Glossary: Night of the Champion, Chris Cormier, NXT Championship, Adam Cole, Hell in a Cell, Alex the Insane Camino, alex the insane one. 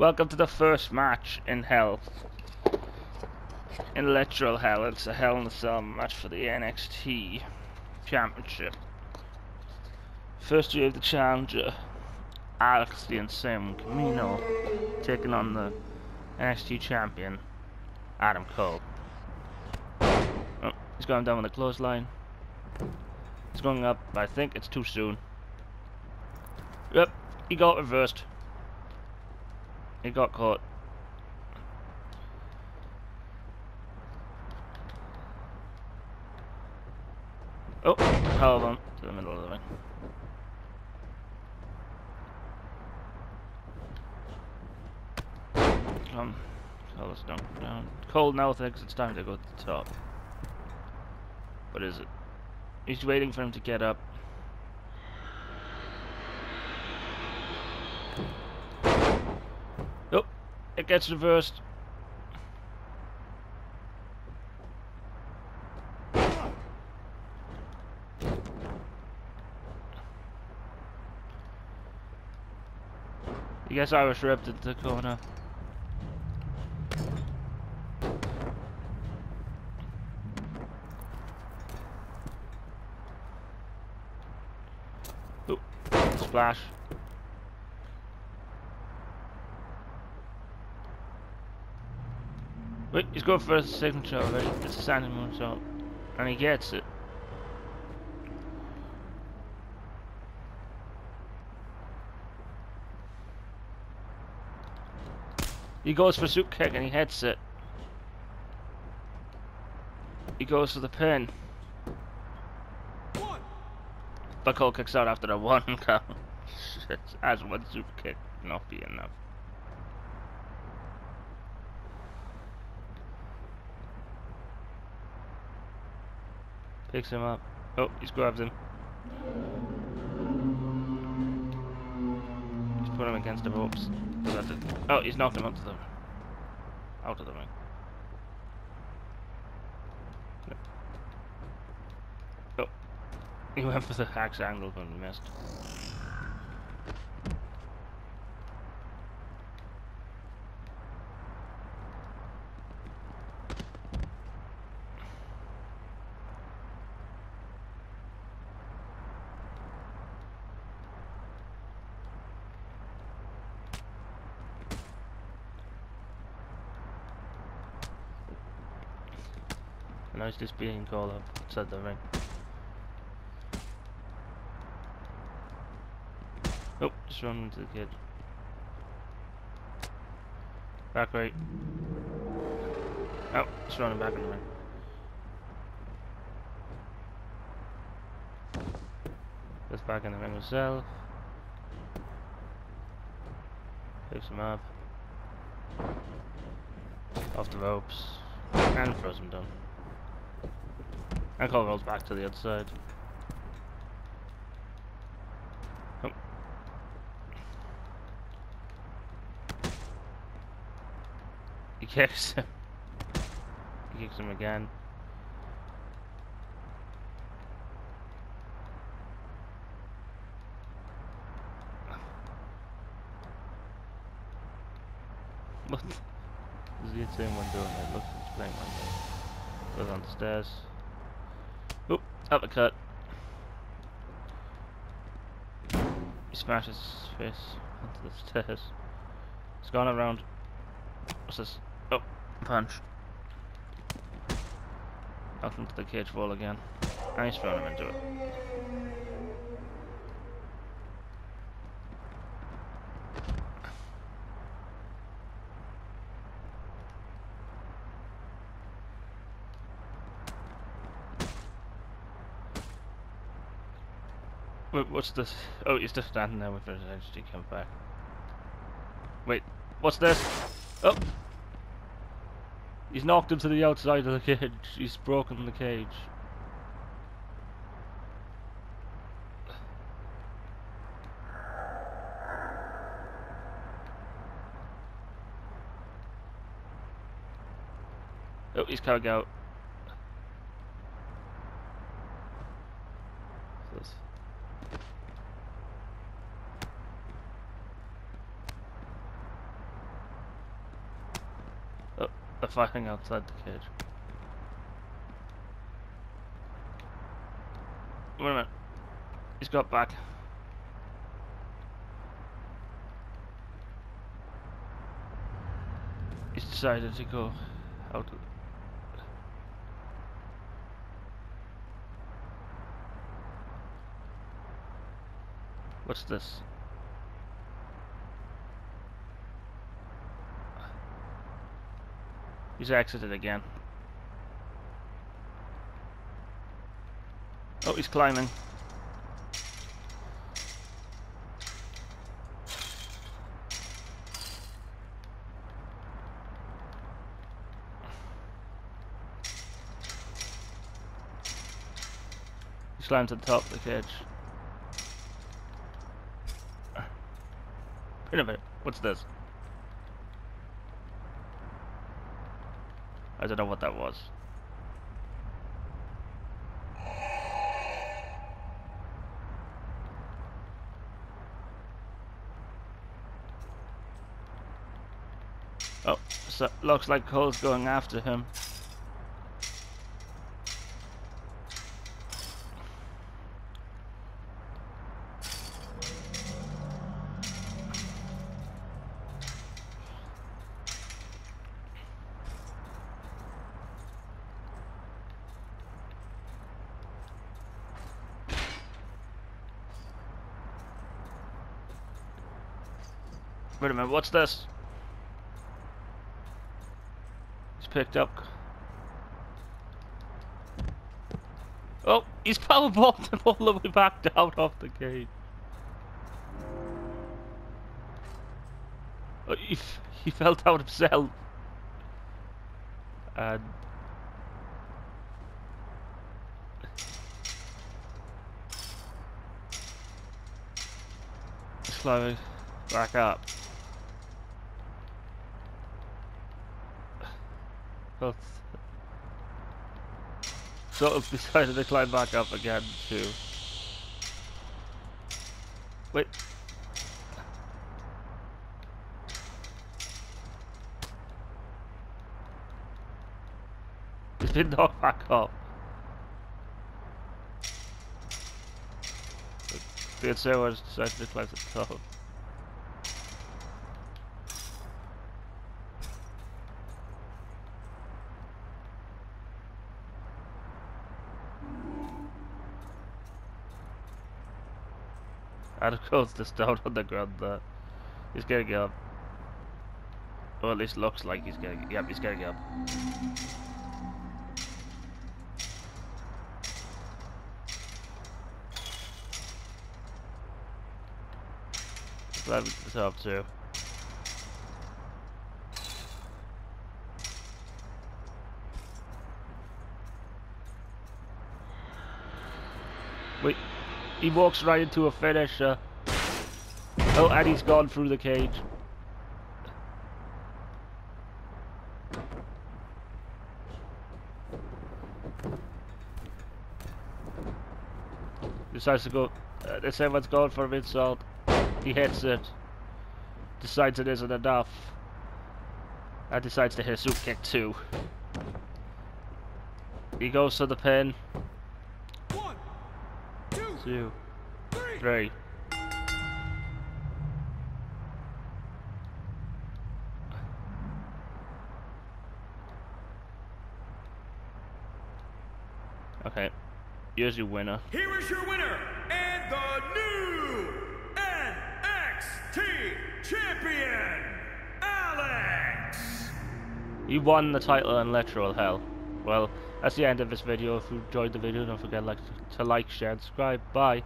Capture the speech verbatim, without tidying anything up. Welcome to the first match in Hell. In literal Hell. It's a Hell in a Cell match for the N X T Championship. First we have the challenger, Alex the Insane Camino, taking on the N X T champion, Adam Cole. Oh, he's going down with a clothesline. He's going up, but I think it's too soon. Yep, he got reversed. He got caught. Oh, hold on to the middle of the ring. Come, Cole is down. Cole now thinks it's time to go to the top. What is it? He's waiting for him to get up. Oh, it gets reversed. I guess I was ripped into the corner. Ooh, splash. Wait, he's going for a signature already. It's a standing moonsault. And he gets it. He goes for a super kick and he hits it. He goes for the pin. One. But Cole kicks out after the one count. As one super kick not be enough. Picks him up. Oh, he's grabbed him. He's put him against the ropes. Oh, he's knocked him out of the out of the ring. Oh, he went for the axe angle but missed. Now he's just being called up outside the ring. Oh, just run into the kid. Back right. Oh, just running back in the ring. Just back in the ring himself. Picks him up. Off the ropes. And throws him down. And Cole rolls back to the other side. Oh. He kicks him. He kicks him again. What? Is the insane one doing that? Looks like he's playing one there. Goes on the stairs. Oop, uppercut. He smashes his face onto the stairs. He's gone around. What's this? Oh, punch. Knocked him to the cage wall again. And he's thrown him into it. Wait, what's this? Oh, he's just standing there with his N X T come back. Wait, what's this? Oh! He's knocked him to the outside of the cage. He's broken the cage. Oh, he's coming out. What's this? the fighting outside the cage. Wait a minute. He's got back. He's decided to go out. What's this? He's exited again. Oh, he's climbing. He's climbed to the top of the cage. Wait a minute, what's this? I don't know what that was. Oh, so looks like Cole's going after him. Wait a minute, what's this? He's picked up. Oh, he's powerbombed him all the way back down off the cage. Oh, he, f he fell down himself. And he's climbing back up. Sort of decided to climb back up again too. Wait. He's been knocked back up. The Insane decided to climb to the top. And of course the stone on the ground there. He's getting up. Or at least looks like he's getting, yep, he's getting up. Glad we can help too. Wait. He walks right into a finisher. Oh, and he's gone through the cage. Decides to go. Uh, this everyone's going for an insult. He hits it. Decides it isn't enough. And decides to hit a soup kick too. He goes to the pin. Two, three. Okay, here's your winner. Here is your winner, and the new N X T champion, Alex. He won the title in literal hell. Well, that's the end of this video. If you enjoyed the video, don't forget like to like, share, and subscribe. Bye.